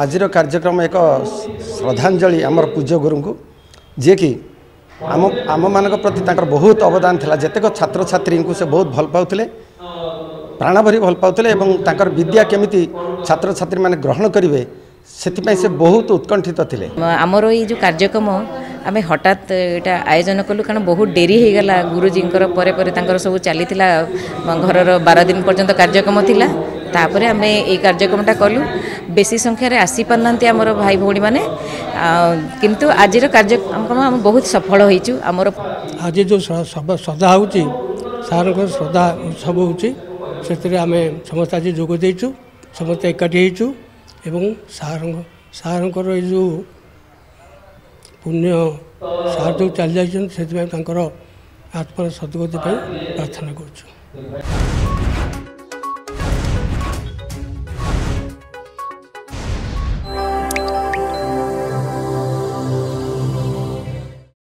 आजिर कार्यक्रम एक श्रद्धांजलि आमर पूज्य गुरु को जे कि आम आम मान प्रति बहुत अवदान था जितेक छात्र छात्री को से बहुत भल पाते प्राणभरी भल पाते विद्या केमिति छात्र छात्री मैंने ग्रहण करेंगे से बहुत उत्कंठित थे। आमर ये जो कार्यक्रम आम हठात यहाँ आयोजन कलु कारण बहुत डेरी हो गला गुरुजी पर सब चली घर 12 दिन पर्यंत कार्यक्रम थिला तापर आम ये कार्यक्रमटा कलु बेसी संख्यार आसी पार ना आमर भाई भौणी मैंने किंतु आज कार्यक्रम बहुत सफल होइचु। आमर आज जो श्रद्धा होची सार श्रद्धा उत्सव होची से आम समस्त आज जोग देचु समस्त एकाठी होचु एवं सारंकर ये जो पुण्य सार जो चल जाइए से आत्मार सदगति प्रार्थना कर।